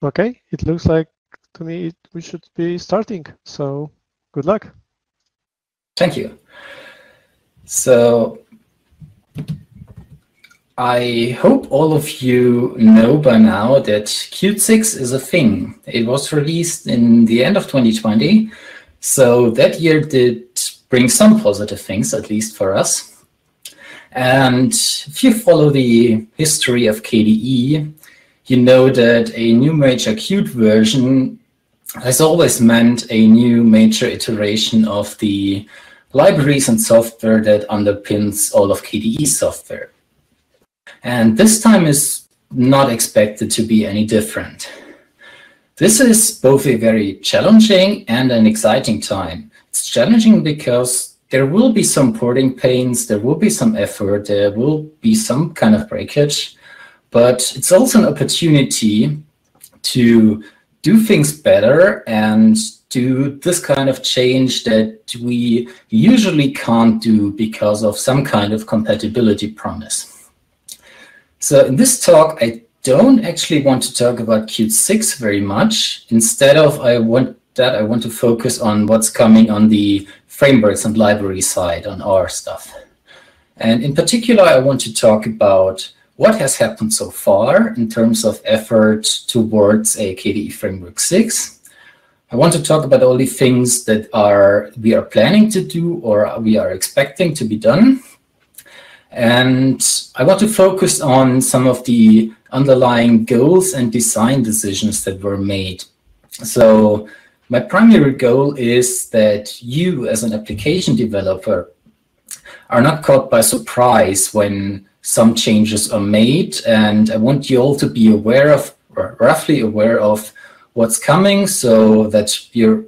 Okay, it looks like to me we should be starting, so good luck. Thank you. So I hope all of you know by now that Qt 6 is a thing. It was released in the end of 2020, so that year did bring some positive things, at least for us. And if you follow the history of KDE, you know that a new major Qt version has always meant a new major iteration of the libraries and software that underpins all of KDE software. And this time is not expected to be any different. This is both a very challenging and an exciting time. It's challenging because there will be some porting pains, there will be some effort, there will be some kind of breakage. But it's also an opportunity to do things better and do this kind of change that we usually can't do because of some kind of compatibility promise. So in this talk, I don't actually want to talk about Qt 6 very much. Instead of I want to focus on what's coming on the frameworks and library side, on our stuff. And in particular, I want to talk about what has happened so far in terms of effort towards a KDE Framework 6. I want to talk about all the things that we are planning to do or we are expecting to be done. And I want to focus on some of the underlying goals and design decisions that were made. So my primary goal is that you, as an application developer, are not caught by surprise when some changes are made, and I want you all to be aware of, or roughly aware of, what's coming, so that you're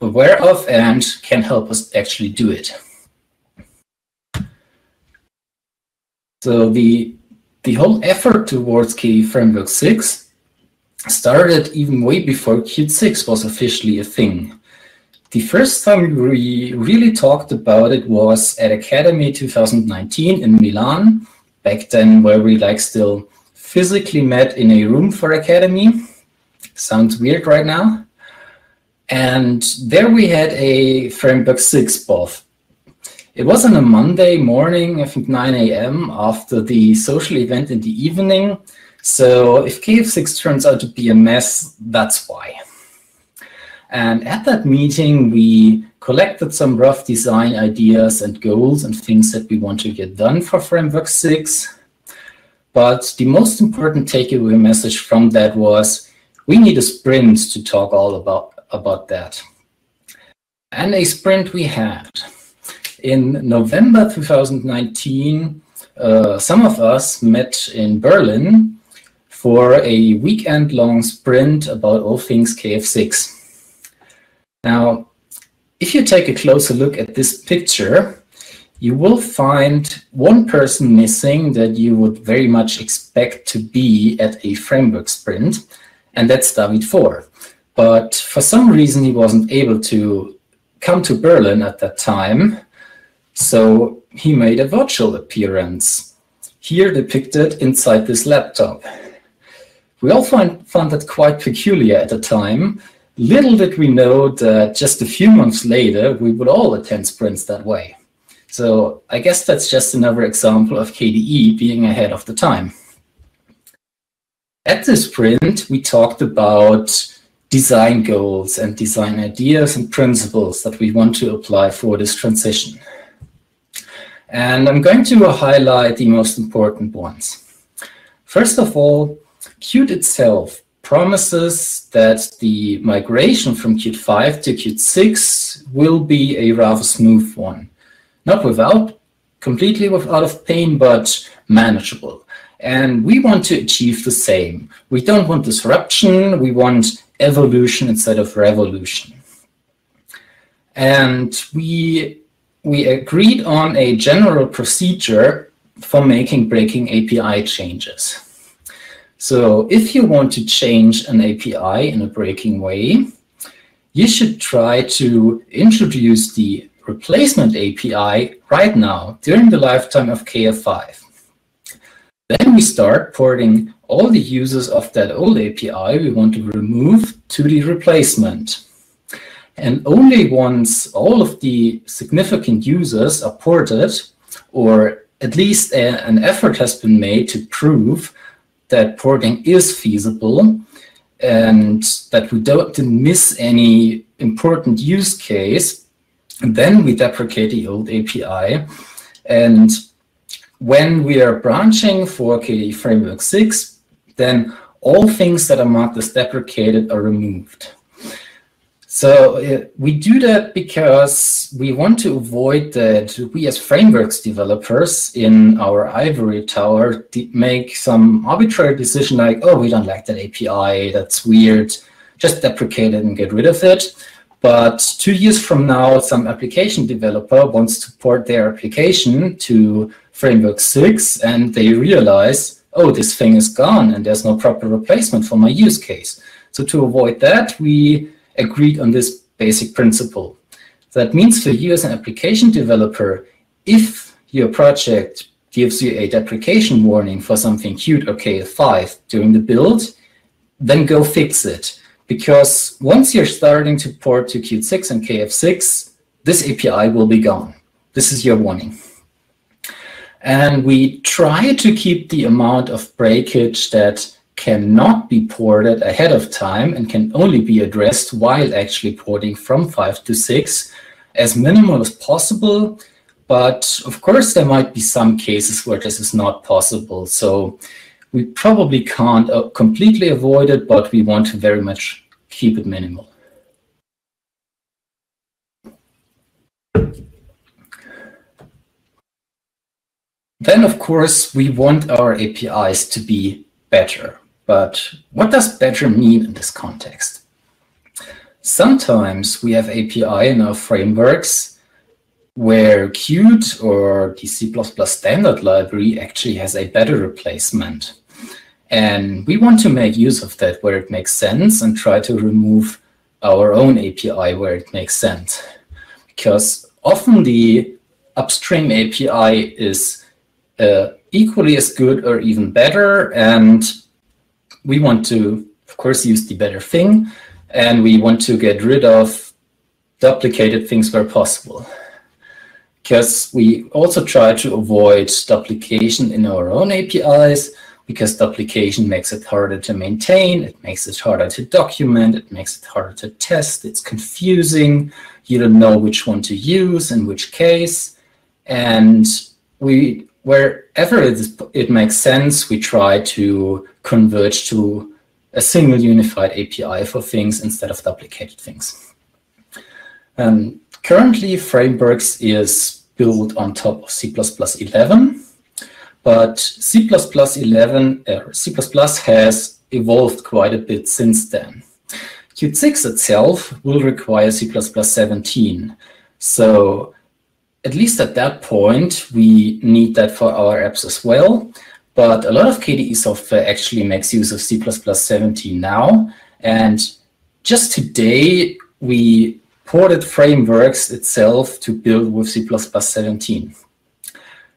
aware of and can help us actually do it. So the whole effort towards KDE Framework 6 started even way before Qt 6 was officially a thing. The first time we really talked about it was at Akademy 2019 in Milan. Back then, where we still physically met in a room for Akademy. Sounds weird right now. And there we had a Framework 6 buff. It was on a Monday morning, I think 9 a.m. after the social event in the evening. So if KF6 turns out to be a mess, that's why. And at that meeting, we collected some rough design ideas and goals and things that we want to get done for Framework 6. But the most important takeaway message from that was, we need a sprint to talk all about that. And a sprint we had. In November 2019, some of us met in Berlin for a weekend-long sprint about all things KF6. Now, if you take a closer look at this picture, you will find one person missing that you would very much expect to be at a framework sprint, and that's David Faure. But for some reason, he wasn't able to come to Berlin at that time, so he made a virtual appearance, here depicted inside this laptop. We all found that quite peculiar at the time. Little did we know that just a few months later, we would all attend sprints that way. So I guess that's just another example of KDE being ahead of the time. At this sprint, we talked about design goals and design ideas and principles that we want to apply for this transition. And I'm going to highlight the most important ones. First of all, Qt itself promises that the migration from Qt 5 to Qt 6 will be a rather smooth one. Not completely without pain, but manageable. And we want to achieve the same. We don't want disruption, we want evolution instead of revolution. And we agreed on a general procedure for making breaking API changes. So if you want to change an API in a breaking way, you should try to introduce the replacement API right now during the lifetime of KF5. Then we start porting all the users of that old API we want to remove to the replacement. And only once all of the significant users are ported, or at least an effort has been made to prove that porting is feasible and that we don't miss any important use case, then we deprecate the old API. And when we are branching for KDE Framework 6, then all things that are marked as deprecated are removed. So we do that because we want to avoid that we as frameworks developers in our ivory tower make some arbitrary decision like, oh, we don't like that API, that's weird, just deprecate it and get rid of it. But 2 years from now, some application developer wants to port their application to Framework 6 and they realize, oh, this thing is gone and there's no proper replacement for my use case. So to avoid that, we agreed on this basic principle. That means for you as an application developer, if your project gives you a deprecation warning for something Qt or KL5 during the build, then go fix it. Because once you're starting to port to Qt 6 and KF6, this API will be gone. This is your warning. And we try to keep the amount of breakage that cannot be ported ahead of time and can only be addressed while actually porting from 5 to 6 as minimal as possible. But of course, there might be some cases where this is not possible. So we probably can't completely avoid it, but we want to very much keep it minimal. Then, of course, we want our APIs to be better. But what does better mean in this context? Sometimes we have API in our frameworks where Qt or the C++ standard library actually has a better replacement. And we want to make use of that where it makes sense and try to remove our own API where it makes sense. Because often the upstream API is equally as good or even better, and we want to, of course, use the better thing, and we want to get rid of duplicated things where possible. Because we also try to avoid duplication in our own APIs, because duplication makes it harder to maintain, it makes it harder to document, it makes it harder to test, it's confusing, you don't know which one to use in which case, and wherever it makes sense, we try to converge to a single unified API for things instead of duplicated things. Currently, Frameworks is built on top of C++11, but C++ has evolved quite a bit since then. Qt 6 itself will require C++17, so at least at that point, we need that for our apps as well. But a lot of KDE software actually makes use of C++17 now. And just today, we ported Frameworks itself to build with C++17.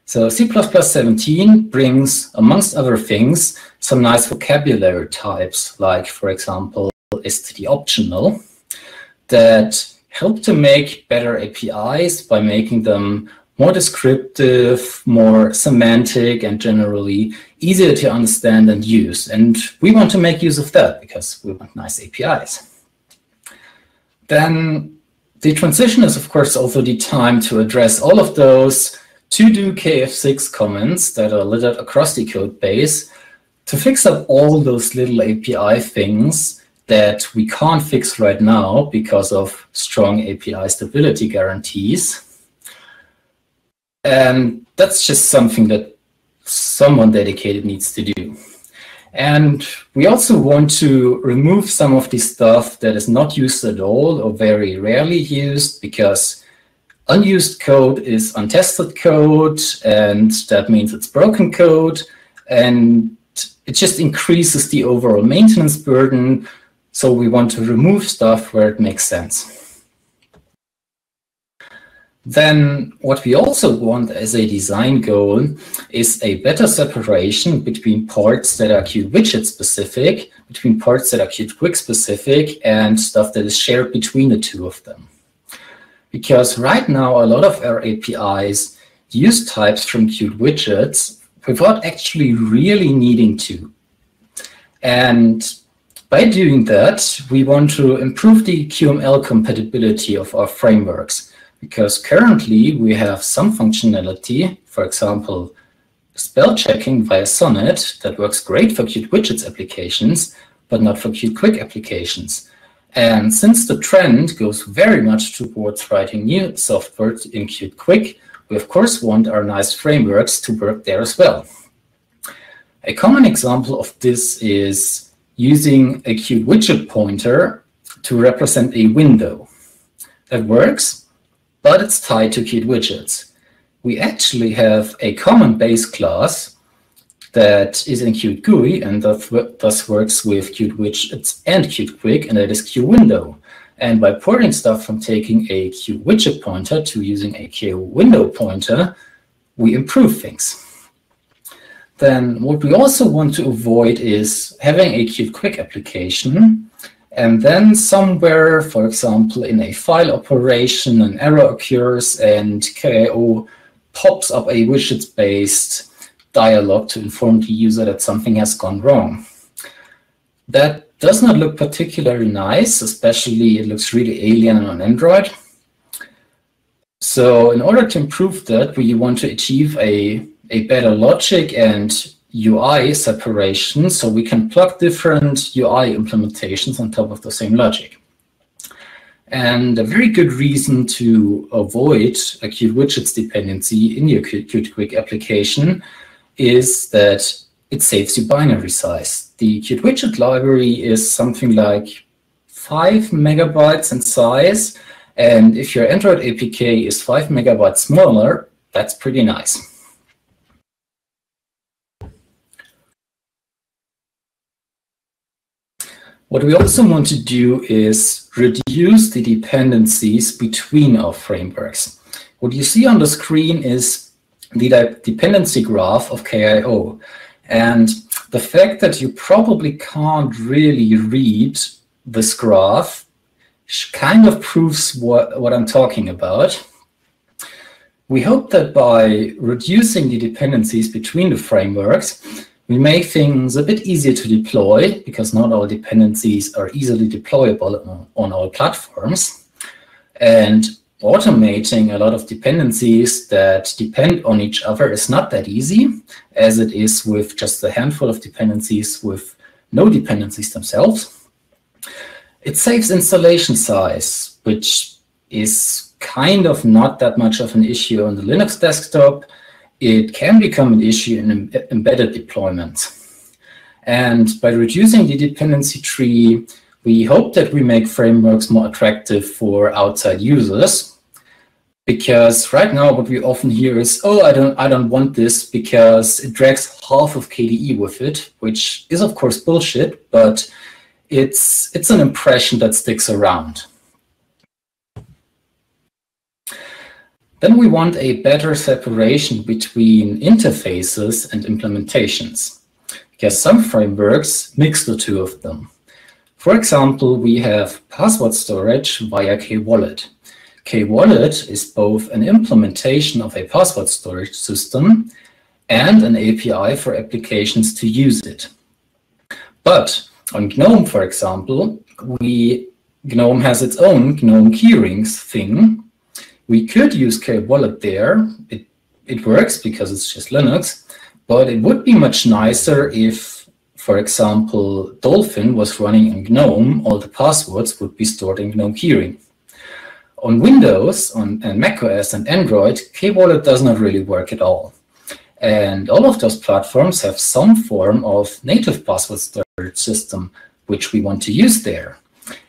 So C++17 brings, amongst other things, some nice vocabulary types, like, for example, std optional, that help to make better APIs by making them more descriptive, more semantic, and generally easier to understand and use. And we want to make use of that because we want nice APIs. Then the transition is, of course, also the time to address all of those to-do KF6 comments that are littered across the code base, to fix up all those little API things that we can't fix right now because of strong API stability guarantees. And that's just something that someone dedicated needs to do. And we also want to remove some of the stuff that is not used at all or very rarely used, because unused code is untested code, and that means it's broken code, and it just increases the overall maintenance burden. So we want to remove stuff where it makes sense. Then what we also want as a design goal is a better separation between parts that are Qt widget specific, between parts that are Qt Quick specific, and stuff that is shared between the two of them. Because right now, a lot of our APIs use types from Qt widgets without actually really needing to. And by doing that, we want to improve the QML compatibility of our frameworks. Because currently we have some functionality, for example, spell checking via Sonnet that works great for Qt widgets applications, but not for Qt Quick applications. And since the trend goes very much towards writing new software in Qt Quick, we of course want our nice frameworks to work there as well. A common example of this is using a Qt widget pointer to represent a window. That works, but it's tied to Qt widgets. We actually have a common base class that is in Qt GUI and thus works with Qt widgets and Qt Quick, and that is QWindow. And by porting stuff from taking a Qt widget pointer to using a QWindow pointer, we improve things. Then what we also want to avoid is having a Qt Quick application and then somewhere, for example, in a file operation, an error occurs and KIO pops up a widgets-based dialog to inform the user that something has gone wrong. That does not look particularly nice, especially it looks really alien on Android. So in order to improve that, we want to achieve a better logic and UI separation, so we can plug different UI implementations on top of the same logic. And a very good reason to avoid a Qt widgets dependency in your Qt Quick application is that it saves you binary size. The Qt widget library is something like 5 MB in size, and if your Android APK is 5 MB smaller, that's pretty nice. What we also want to do is reduce the dependencies between our frameworks. What you see on the screen is the dependency graph of KIO. And the fact that you probably can't really read this graph kind of proves what I'm talking about. We hope that by reducing the dependencies between the frameworks, we make things a bit easier to deploy, because not all dependencies are easily deployable on all platforms. And automating a lot of dependencies that depend on each other is not that easy, as it is with just a handful of dependencies with no dependencies themselves. It saves installation size, which is kind of not that much of an issue on the Linux desktop. It can become an issue in embedded deployments. And by reducing the dependency tree, we hope that we make frameworks more attractive for outside users. Because right now what we often hear is, oh, I don't want this because it drags half of KDE with it, which is of course bullshit, but it's an impression that sticks around. Then we want a better separation between interfaces and implementations, because some frameworks mix the two of them. For example, we have password storage via KWallet. KWallet is both an implementation of a password storage system and an API for applications to use it. But on GNOME, for example, GNOME has its own GNOME Keyring thing. We could use KWallet there. It works because it's just Linux, but it would be much nicer if, for example, Dolphin was running in GNOME, all the passwords would be stored in GNOME Keyring. On Windows and macOS and Android, KWallet does not really work at all. And all of those platforms have some form of native password storage system, which we want to use there.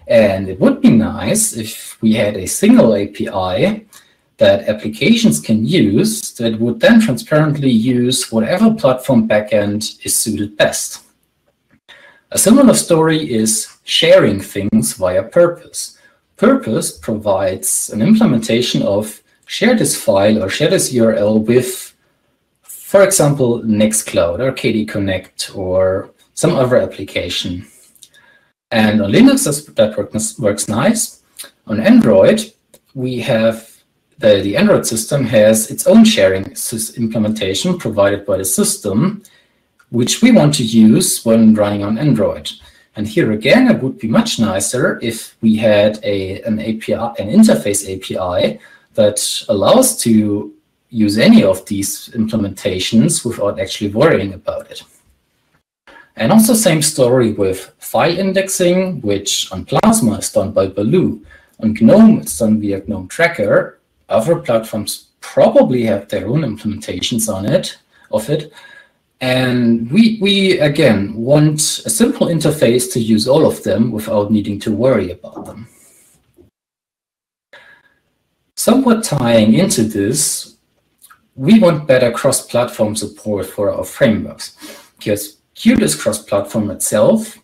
And it would be nice if we had a single API that applications can use that would then transparently use whatever platform backend is suited best. A similar story is sharing things via Purpose. Purpose provides an implementation of share this file or share this URL with, for example, Nextcloud or KDE Connect or some other application. And on Linux, that works nice. On Android, we have the Android system has its own sharing implementation provided by the system, which we want to use when running on Android. And here again, it would be much nicer if we had an interface API that allows to use any of these implementations without actually worrying about it. And also same story with file indexing, which on Plasma is done by Baloo. On GNOME, it's done via GNOME Tracker. Other platforms probably have their own implementations on it, of it. And we again, want a simple interface to use all of them without needing to worry about them. Somewhat tying into this, we want better cross-platform support for our frameworks, because Qt is cross-platform itself.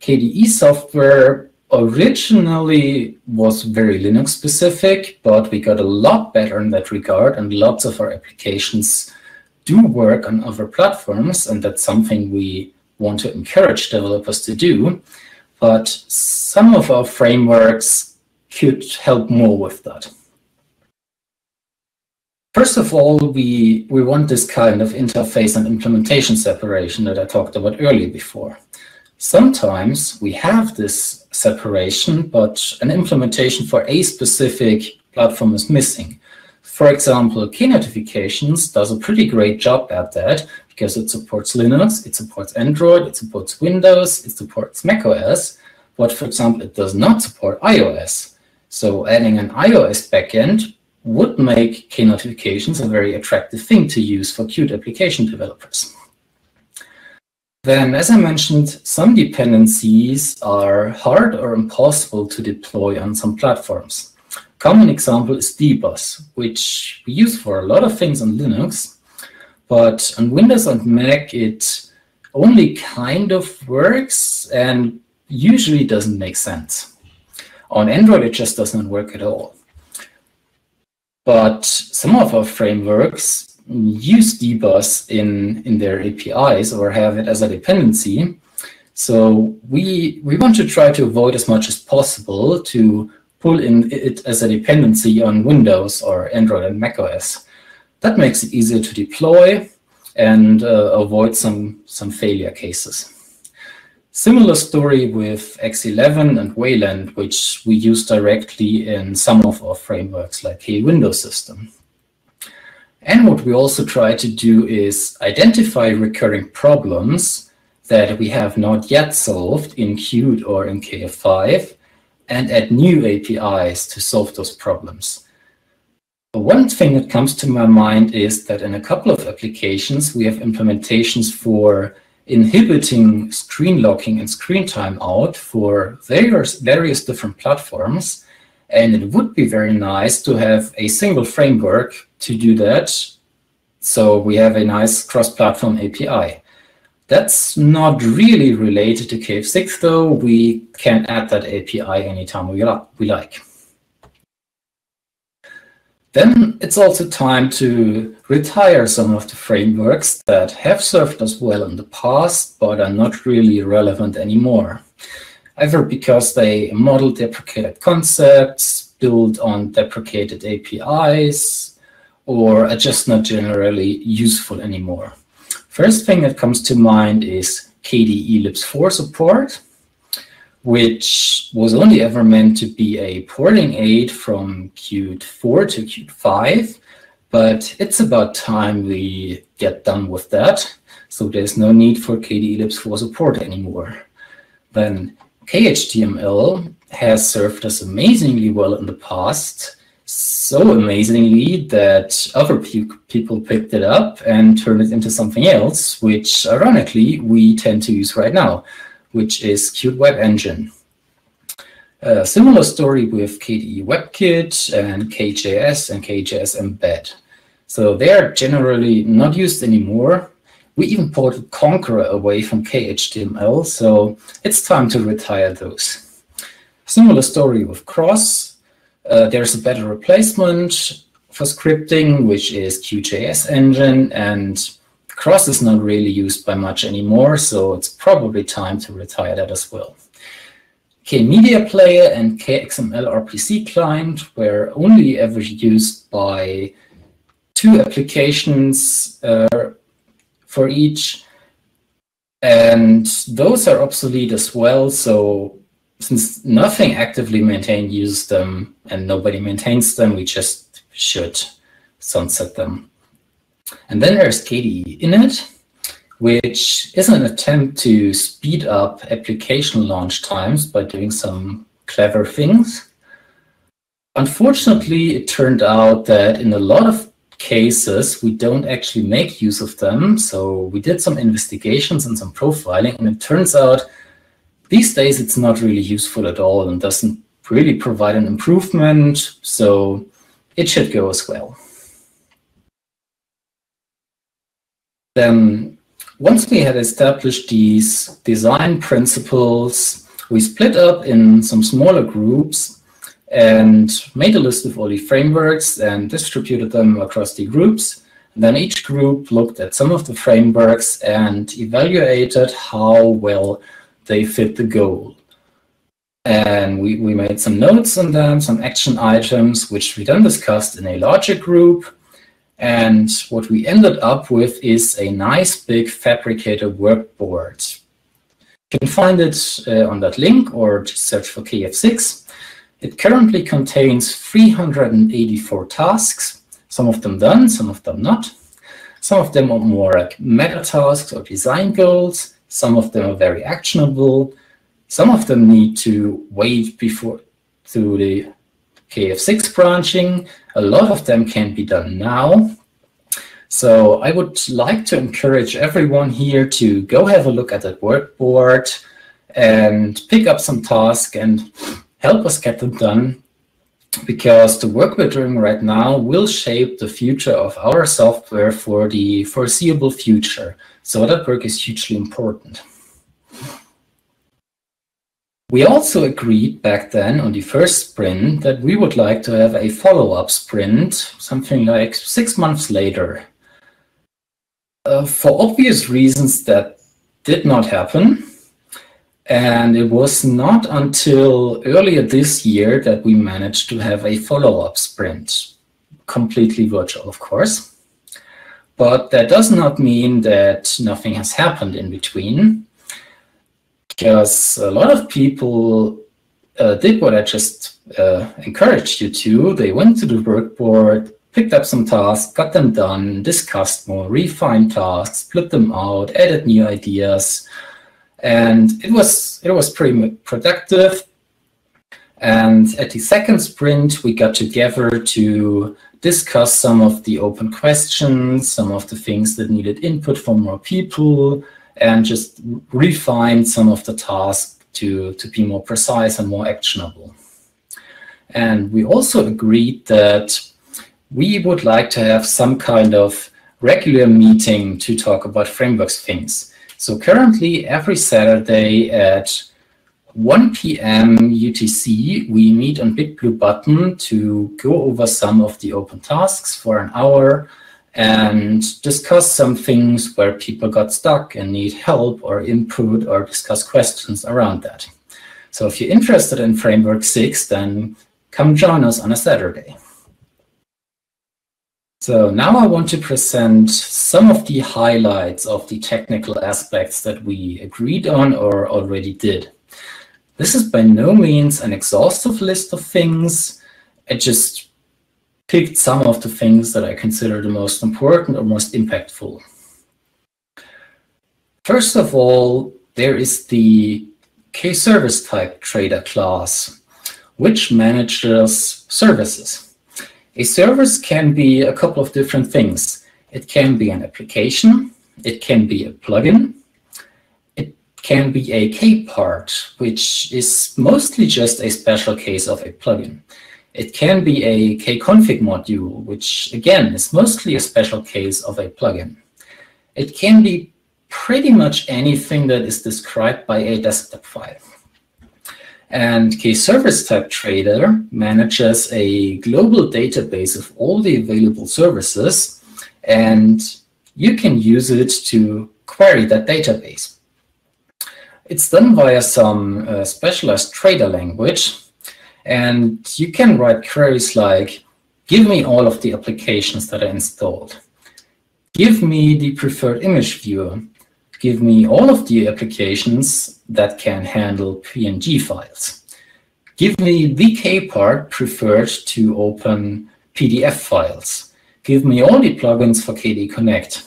KDE software originally was very Linux-specific, but we got a lot better in that regard, and lots of our applications do work on other platforms, and that's something we want to encourage developers to do. But some of our frameworks could help more with that. First of all, we want this kind of interface and implementation separation that I talked about earlier before. Sometimes we have this separation, but an implementation for a specific platform is missing. For example, K-Notifications does a pretty great job at that, because it supports Linux, it supports Android, it supports Windows, it supports macOS, but for example, it does not support iOS. So adding an iOS backend would make K-Notifications a very attractive thing to use for Qt application developers. Then, as I mentioned, some dependencies are hard or impossible to deploy on some platforms. Common example is D-Bus, which we use for a lot of things on Linux, but on Windows and Mac it only kind of works and usually doesn't make sense. On Android it just does not work at all. But some of our frameworks use D-Bus in their APIs or have it as a dependency, so we want to try to avoid as much as possible to pull in it as a dependency on Windows or Android and macOS. That makes it easier to deploy and avoid some failure cases. Similar story with X11 and Wayland, which we use directly in some of our frameworks like KWindow system. And what we also try to do is identify recurring problems that we have not yet solved in Qt or in KF5, and add new APIs to solve those problems. But one thing that comes to my mind is that in a couple of applications, we have implementations for inhibiting screen locking and screen timeout for various different platforms. And it would be very nice to have a single framework to do that. So we have a nice cross-platform API. That's not really related to KF6, though. We can add that API anytime we like. Then it's also time to retire some of the frameworks that have served us well in the past, but are not really relevant anymore, either because they model deprecated concepts, build on deprecated APIs, or are just not generally useful anymore. First thing that comes to mind is KDELibs4 support, which was only ever meant to be a porting aid from Qt 4 to Qt 5, but it's about time we get done with that. So there's no need for KDELibs4 support anymore. Then KHTML has served us amazingly well in the past. So amazingly that other people picked it up and turned it into something else, which ironically we tend to use right now, which is Qt Web Engine. A similar story with KDE WebKit and KJS and KJS Embed. So they're generally not used anymore. We even ported Conqueror away from KHTML, so it's time to retire those. Similar story with Cross. There's a better replacement for scripting, which is Qt.js engine, and Cross is not really used by much anymore, so it's probably time to retire that as well. KMediaPlayer and KXML RPC client were only ever used by two applications for each, and those are obsolete as well, so since nothing actively maintained uses them and nobody maintains them, we just should sunset them. And then there's KDE init, which is an attempt to speed up application launch times by doing some clever things. Unfortunately, it turned out that in a lot of cases, we don't actually make use of them. So we did some investigations and some profiling, and it turns out these days it's not really useful at all and doesn't really provide an improvement. So it should go as well. Then once we had established these design principles, we split up in some smaller groups and made a list of all the frameworks and distributed them across the groups. And then each group looked at some of the frameworks and evaluated how well they fit the goal. And we made some notes on them, some action items, which we then discussed in a larger group. And what we ended up with is a nice big Fabricator workboard. You can find it on that link or just search for KF6. It currently contains 384 tasks, some of them done, some of them not. Some of them are more like meta tasks or design goals. Some of them are very actionable. Some of them need to wait before through the KF6 branching. A lot of them can be done now. So I would like to encourage everyone here to go have a look at that workboard and pick up some tasks and help us get them done, because the work we're doing right now will shape the future of our software for the foreseeable future. So that work is hugely important. We also agreed back then on the first sprint that we would like to have a follow-up sprint, something like 6 months later. For obvious reasons, that did not happen. And it was not until earlier this year that we managed to have a follow-up sprint. Completely virtual, of course. But that does not mean that nothing has happened in between, because a lot of people did what I just encouraged you to. They went to the workboard, picked up some tasks, got them done, discussed more, refined tasks, split them out, added new ideas, and it was pretty productive. And at the second sprint, we got together to discuss some of the open questions, some of the things that needed input from more people, and just refine some of the tasks to be more precise and more actionable. And we also agreed that we would like to have some kind of regular meeting to talk about frameworks things. So currently, every Saturday at 1 p.m. UTC, we meet on Big Blue Button to go over some of the open tasks for an hour and discuss some things where people got stuck and need help or input or discuss questions around that. So if you're interested in Framework 6, then come join us on a Saturday. So now I want to present some of the highlights of the technical aspects that we agreed on or already did. This is by no means an exhaustive list of things. It just picked some of the things that I consider the most important or most impactful. First of all, there is the KServiceTypeTrader class, which manages services. A service can be a couple of different things. It can be an application, it can be a plugin, it can be a KPart, which is mostly just a special case of a plugin. It can be a KConfig module, which again is mostly a special case of a plugin. It can be pretty much anything that is described by a desktop file. And KServiceTypeTrader manages a global database of all the available services, and you can use it to query that database. It's done via some specialized trader language, and you can write queries like, give me all of the applications that are installed, give me the preferred image viewer, give me all of the applications that can handle PNG files, give me the KPart preferred to open PDF files, give me all the plugins for KDE Connect.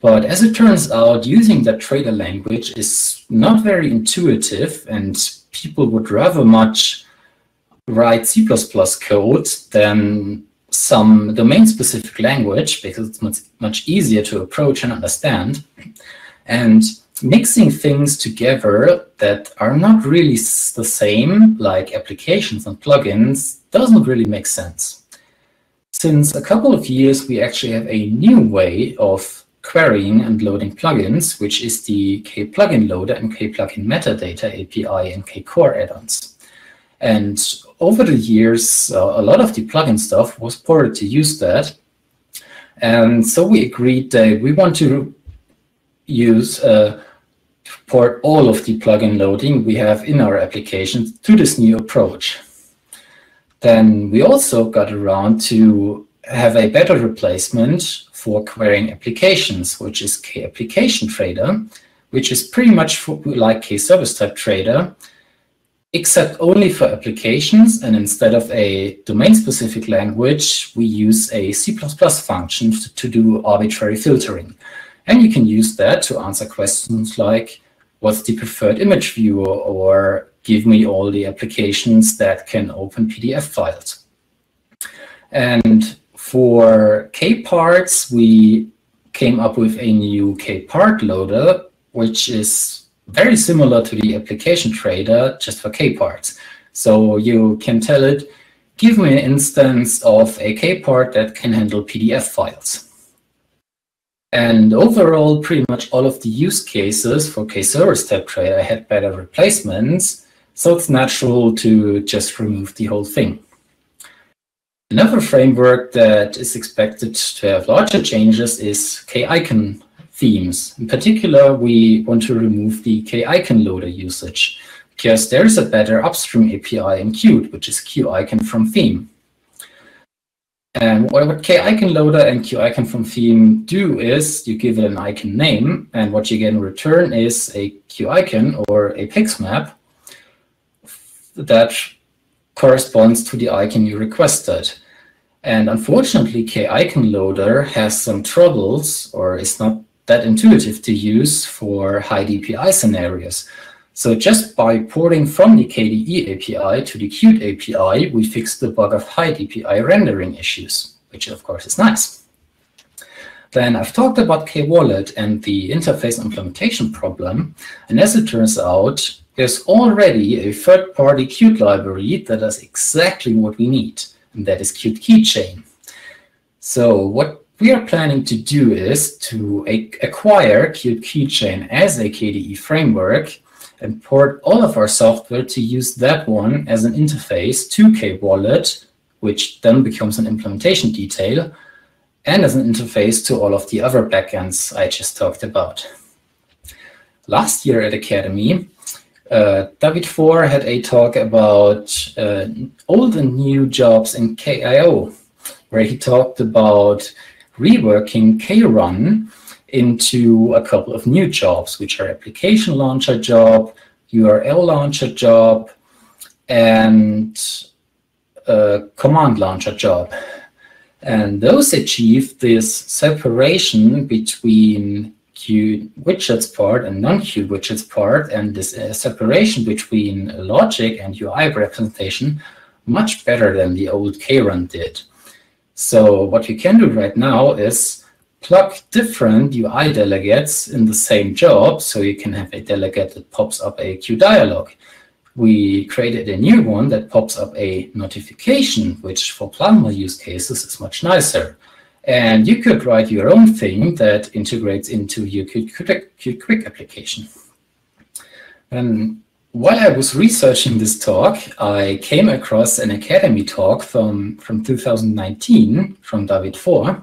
But as it turns out, using that trader language is not very intuitive, and people would rather much write C++ code than some domain-specific language, because it's much easier to approach and understand. And mixing things together that are not really the same, like applications and plugins, doesn't really make sense. Since a couple of years, we actually have a new way of querying and loading plugins, which is the KPluginLoader and KPluginMetadata API and KCore add-ons. And over the years, a lot of the plugin stuff was ported to use that. And so we agreed that we want to use port all of the plugin loading we have in our applications to this new approach. Then we also got around to have a better replacement for querying applications, which is KApplicationTrader, which is pretty much like KServiceTypeTrader, except only for applications, and instead of a domain-specific language, we use a C++ function to do arbitrary filtering. And you can use that to answer questions like, what's the preferred image viewer, or give me all the applications that can open PDF files. And for KParts, we came up with a new KPart loader, which is very similar to the application trader, just for KParts. So you can tell it, give me an instance of a KPart that can handle PDF files. And overall, pretty much all of the use cases for KServiceTypeTrader had better replacements, so it's natural to just remove the whole thing. Another framework that is expected to have larger changes is KIconLoader themes. In particular, we want to remove the KIconLoader usage, because there is a better upstream API in Qt, which is QIcon::fromTheme. And what KIconLoader and QIcon::fromTheme do is, you give it an icon name, and what you get in return is a QIcon or a pixmap that corresponds to the icon you requested. And unfortunately, KIconLoader has some troubles, or is not that intuitive to use for high DPI scenarios. So just by porting from the KDE API to the Qt API, we fixed the bug of high DPI rendering issues, which of course is nice. Then I've talked about KWallet and the interface implementation problem. And as it turns out, there's already a third-party Qt library that does exactly what we need, and that is Qt Keychain. So what we are planning to do is to acquire Qt Keychain as a KDE framework and port all of our software to use that one as an interface to KWallet, which then becomes an implementation detail, and as an interface to all of the other backends I just talked about. Last year at Akademy, David Faure had a talk about old and new jobs in KIO, where he talked about reworking KRun into a couple of new jobs, which are application launcher job, URL launcher job, and command launcher job. And those achieved this separation between Qt widgets part and non-Qt widgets part, and this separation between logic and UI representation much better than the old KRun did. So what you can do right now is plug different UI delegates in the same job, so you can have a delegate that pops up a Q dialog. We created a new one that pops up a notification, which for Plasma use cases is much nicer. And you could write your own thing that integrates into your Qt Quick application. And While I was researching this talk, I came across an Akademy talk from 2019 from David Faure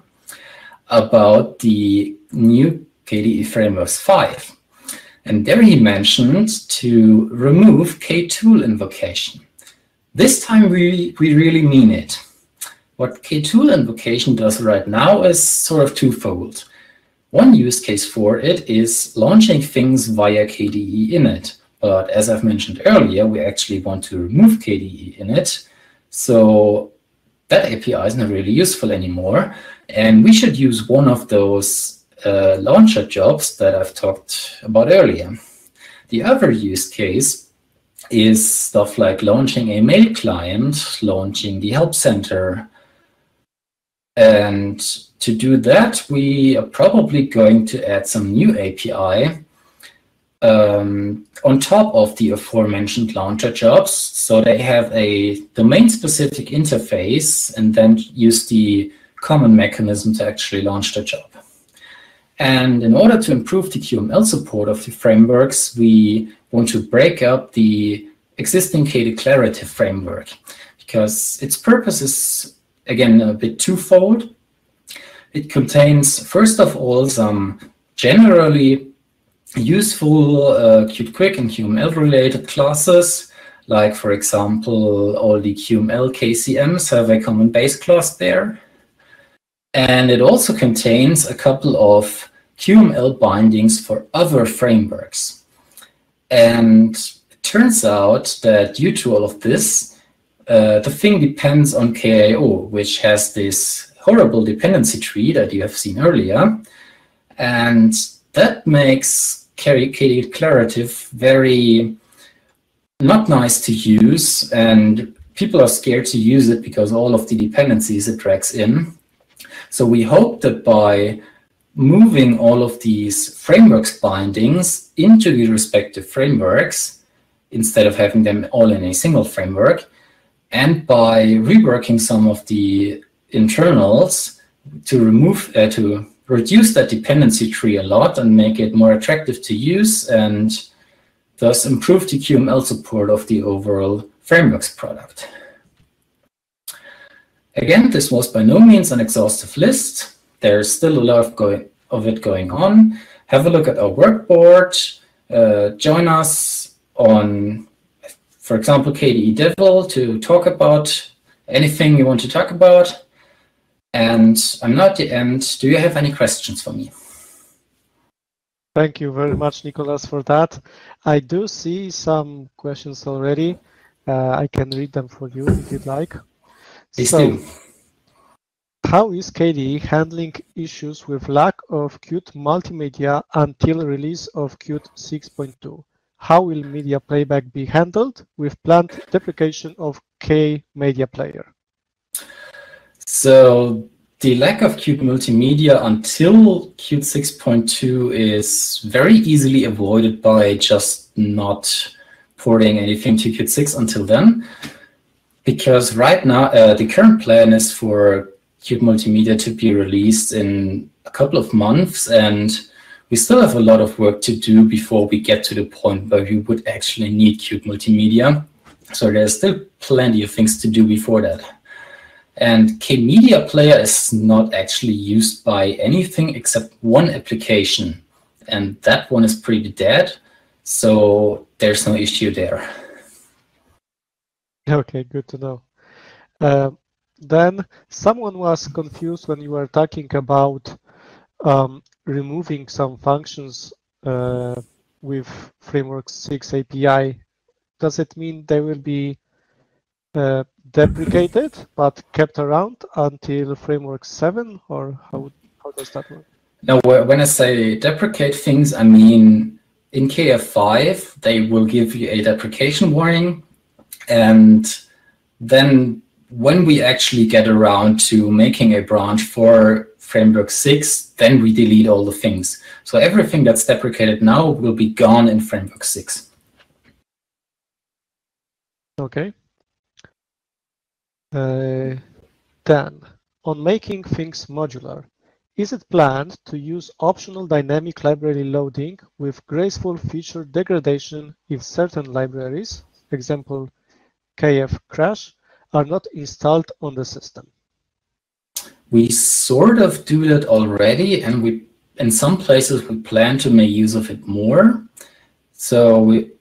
about the new KDE Frameworks 5. And there he mentioned to remove ktool invocation. This time we really mean it. What ktool invocation does right now is sort of twofold. One use case for it is launching things via KDE init. But as I've mentioned earlier, we actually want to remove KDE init. So that API is not really useful anymore. And we should use one of those launcher jobs that I've talked about earlier. The other use case is stuff like launching a mail client, launching the help center. And to do that, we are probably going to add some new API on top of the aforementioned launcher jobs. So they have a domain-specific interface and then use the common mechanism to actually launch the job. And in order to improve the QML support of the frameworks, we want to break up the existing K-declarative framework because its purpose is, again, a bit twofold. It contains, first of all, some generally useful Qt Quick and QML related classes, like for example, all the QML KCMs have a common base class there. And it also contains a couple of QML bindings for other frameworks. And it turns out that due to all of this, the thing depends on KIO, which has this horrible dependency tree that you have seen earlier. And that makes KDELibs4 very not nice to use, and people are scared to use it because all of the dependencies it drags in. So we hope that by moving all of these frameworks bindings into the respective frameworks, instead of having them all in a single framework, and by reworking some of the internals to remove, to reduce that dependency tree a lot and make it more attractive to use and thus improve the QML support of the overall frameworks product. Again, this was by no means an exhaustive list. There's still a lot of it going on. Have a look at our workboard. Join us on, for example, KDE Devil to talk about anything you want to talk about. And I'm not at the end. Do you have any questions for me? Thank you very much, Nicolas, for that. I do see some questions already. I can read them for you if you'd like. Please do. How is KDE handling issues with lack of Qt Multimedia until release of Qt 6.2? How will media playback be handled with planned deprecation of KMediaPlayer? So the lack of Qt Multimedia until Qt 6.2 is very easily avoided by just not porting anything to Qt 6 until then. Because right now, the current plan is for Qt Multimedia to be released in a couple of months, and we still have a lot of work to do before we get to the point where we would actually need Qt Multimedia. So there's still plenty of things to do before that. And KMediaPlayer is not actually used by anything except one application, and that one is pretty dead, so there's no issue there. Okay, good to know. Then someone was confused when you were talking about removing some functions with Framework 6 API. Does it mean they will be deprecated but kept around until framework 7, or how does that work? Now, when I say deprecate things, I mean in KF5 they will give you a deprecation warning, and then when we actually get around to making a branch for framework 6, then we delete all the things. So everything that's deprecated now will be gone in framework 6. Okay. Then, on making things modular, Is it planned to use optional dynamic library loading with graceful feature degradation if certain libraries, example kfcrash, are not installed on the system? We sort of do that already, and we, in some places, we plan to make use of it more. So we,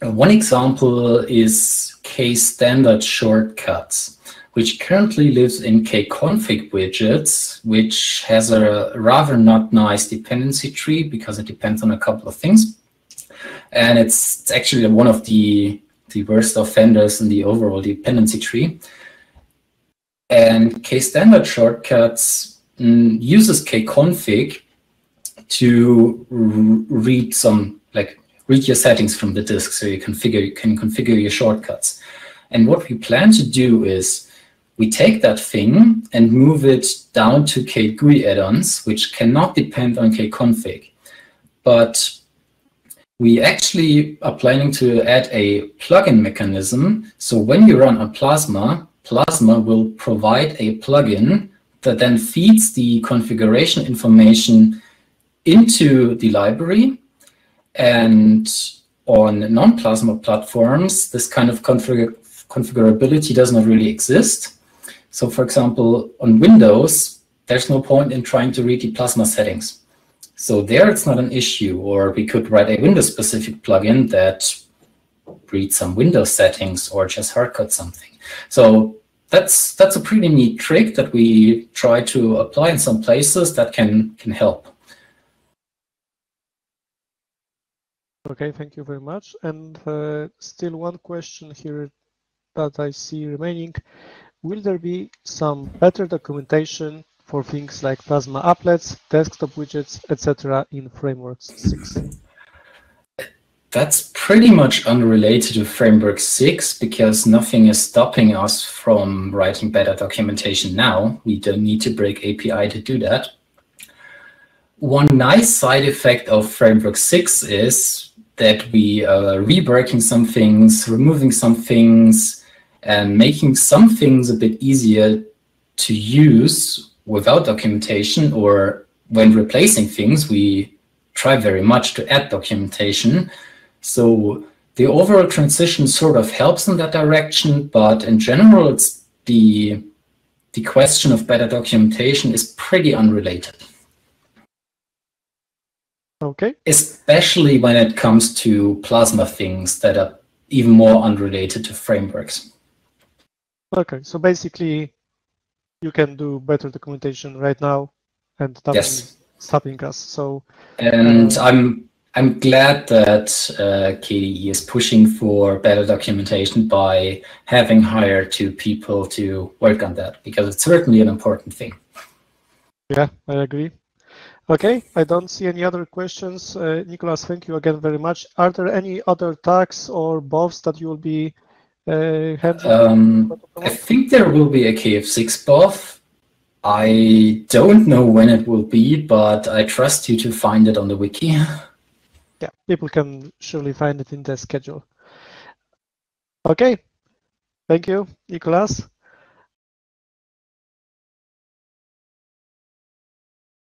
one example is K-standard shortcuts, which currently lives in KConfig widgets, which has a rather not nice dependency tree because it depends on a couple of things. And it's actually one of the worst offenders in the overall dependency tree. And K-standard shortcuts uses KConfig to read some, like, read your settings from the disk so you can configure your shortcuts. And what we plan to do is we take that thing and move it down to KGUI add-ons, which cannot depend on KConfig. But we actually are planning to add a plugin mechanism. So when you run a Plasma, Plasma will provide a plugin that then feeds the configuration information into the library. And on non-Plasma platforms, this kind of configurability does not really exist. So for example, on Windows, there's no point in trying to read the Plasma settings. So there it's not an issue, or we could write a Windows-specific plugin that reads some Windows settings or just hardcode something. So that's a pretty neat trick that we try to apply in some places that can help. Okay, thank you very much. And still one question here that I see remaining. Will there be some better documentation for things like Plasma applets, desktop widgets, etc. in Frameworks 6? That's pretty much unrelated to Framework 6 because nothing is stopping us from writing better documentation now. We don't need to break API to do that. One nice side effect of Framework 6 is that we are reworking some things, removing some things, and making some things a bit easier to use without documentation, or when replacing things, we try very much to add documentation. So the overall transition sort of helps in that direction, but in general, it's the question of better documentation is pretty unrelated. Okay. Especially when it comes to Plasma things that are even more unrelated to frameworks. Okay, so basically, you can do better documentation right now, and that's yes. Stopping us. So. And I'm glad that KDE is pushing for better documentation by having hired two people to work on that, because it's certainly an important thing. Yeah, I agree. Okay, I don't see any other questions. Nicolas, thank you again very much. Are there any other tags or buffs that you will be handling? I think there will be a KF6 buff. I don't know when it will be, but I trust you to find it on the wiki. Yeah, people can surely find it in the schedule. Okay, thank you, Nicolas.